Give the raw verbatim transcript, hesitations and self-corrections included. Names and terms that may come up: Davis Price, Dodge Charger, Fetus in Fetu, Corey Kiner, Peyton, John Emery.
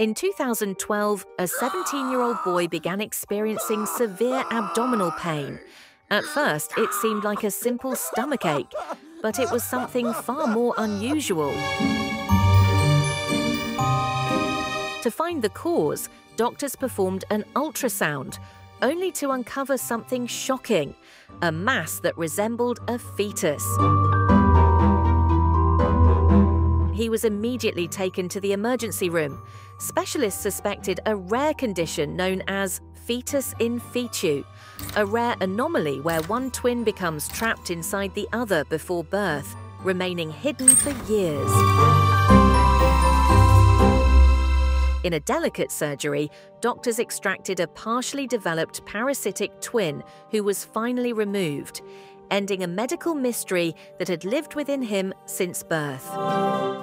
In two thousand twelve, a seventeen-year-old boy began experiencing severe abdominal pain. At first, it seemed like a simple stomach ache, but it was something far more unusual. To find the cause, doctors performed an ultrasound, only to uncover something shocking, a mass that resembled a fetus. He was immediately taken to the emergency room. Specialists suspected a rare condition known as fetus in fetu, a rare anomaly where one twin becomes trapped inside the other before birth, remaining hidden for years. In a delicate surgery, doctors extracted a partially developed parasitic twin who was finally removed, ending a medical mystery that had lived within him since birth.